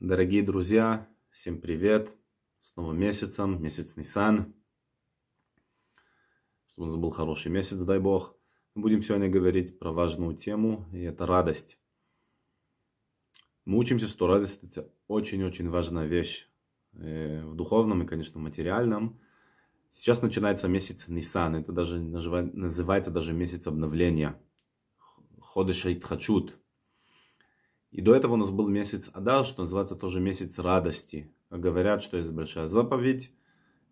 Дорогие друзья, всем привет! С новым месяцем, месяц Нисан. Чтобы у нас был хороший месяц, дай Бог. Мы будем сегодня говорить про важную тему, и это радость. Мы учимся, что радость — это очень-очень важная вещь в духовном и, конечно, в материальном. Сейчас начинается месяц Нисан, это даже называется даже месяц обновления. Ходеш а Тхачут. И до этого у нас был месяц Адар, что называется тоже месяц радости. Говорят, что есть большая заповедь,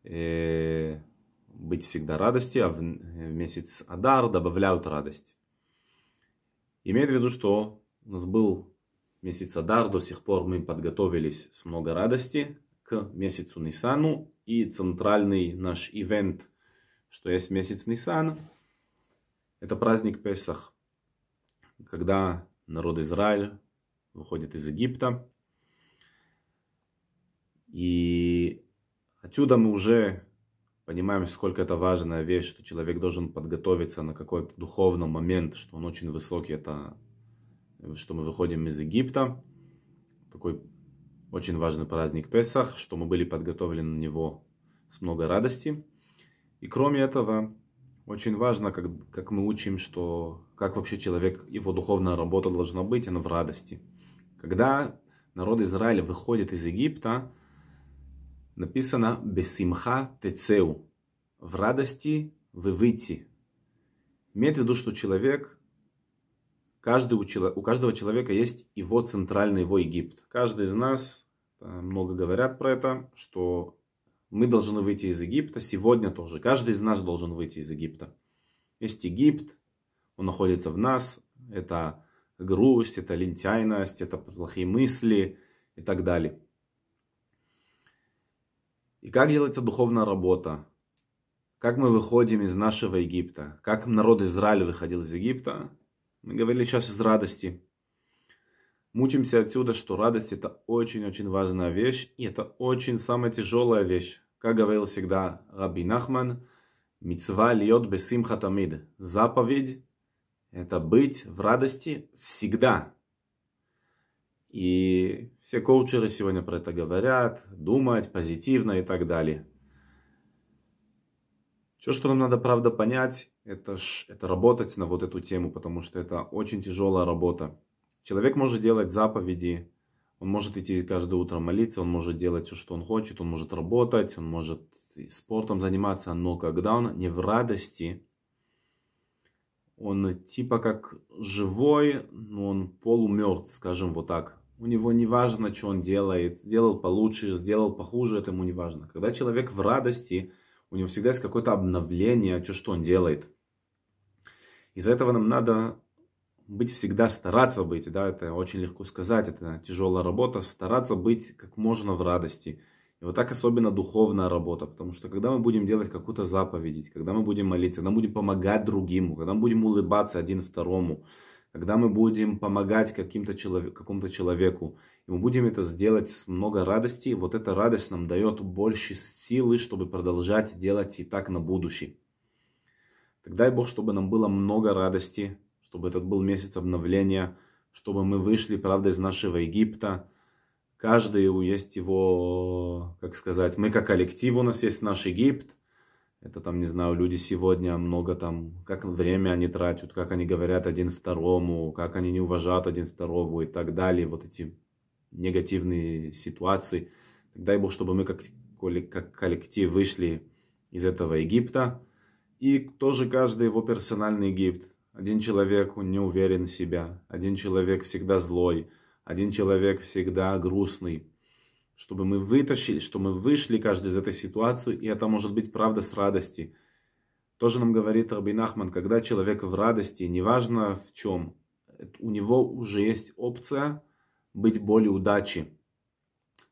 быть всегда радости, а в месяц Адар добавляют радость. Имеет в виду, что у нас был месяц Адар, до сих пор мы подготовились с много радости к месяцу Нисану. И центральный наш ивент, что есть месяц Нисан, это праздник Песах, когда народ Израиль выходит из Египта. И отсюда мы уже понимаем, сколько это важная вещь, что человек должен подготовиться на какой-то духовный момент, что он очень высокий, это что мы выходим из Египта. Такой очень важный праздник Песах, что мы были подготовлены на него с много радости. И кроме этого, очень важно, как мы учим, что как вообще человек, его духовная работа должна быть, она в радости. Когда народ Израиля выходит из Египта, написано «бесимха тецеу» – «в радости вы выйти». Имеет в виду, что человек, у каждого человека есть его центральный, его Египет. Каждый из нас, много говорят про это, что мы должны выйти из Египта, сегодня тоже. Каждый из нас должен выйти из Египта. Есть Египет, он находится в нас, это грусть, это лентяйность, это плохие мысли и так далее. И как делается духовная работа? Как мы выходим из нашего Египта? Как народ Израиля выходил из Египта? Мы говорили сейчас из радости. Мучимся отсюда, что радость — это очень-очень важная вещь, и это очень самая тяжелая вещь. Как говорил всегда Рабби Нахман, «Мицва льет бесимха тамид». Заповедь — это быть в радости всегда. И все коучеры сегодня про это говорят, думать позитивно и так далее. Все, что нам надо, правда, понять, это работать на вот эту тему, потому что это очень тяжелая работа. Человек может делать заповеди, он может идти каждое утро молиться, он может делать все, что он хочет, он может работать, он может спортом заниматься, но когда он не в радости, он типа как живой, но он полумертв, скажем вот так. У него не важно, что он делает, сделал получше, сделал похуже, это ему не важно. Когда человек в радости, у него всегда есть какое-то обновление, что он делает. Из-за этого нам надо быть всегда, стараться быть, да, это очень легко сказать, это тяжелая работа, стараться быть как можно в радости. И вот так особенно духовная работа, потому что когда мы будем делать какую-то заповедь, когда мы будем молиться, когда мы будем помогать другим, когда мы будем улыбаться один второму, когда мы будем помогать какому-то человеку, и мы будем это сделать с много радости, вот эта радость нам дает больше силы, чтобы продолжать делать и так на будущее. Так дай Бог, чтобы нам было много радости, чтобы этот был месяц обновления, чтобы мы вышли, правда, из нашего Египта. Каждый есть его, как сказать, мы как коллектив, у нас есть наш Египет. Это там, не знаю, люди сегодня много там, как время они тратят, как они говорят один второму, как они не уважают один второго и так далее. Вот эти негативные ситуации. Дай Бог, чтобы мы как коллектив вышли из этого Египта. И тоже каждый его персональный Египет. Один человек, он не уверен в себя. Один человек всегда злой. Один человек всегда грустный. Чтобы мы вытащили, что мы вышли каждый из этой ситуации. И это может быть правда с радости. Тоже нам говорит Рабби Нахман, когда человек в радости, неважно в чем, у него уже есть опция быть более удачи.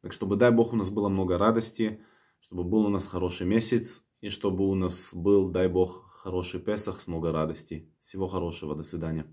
Так чтобы, дай Бог, у нас было много радости. Чтобы был у нас хороший месяц. И чтобы у нас был, дай Бог, хороший Песах с много радости. Всего хорошего. До свидания.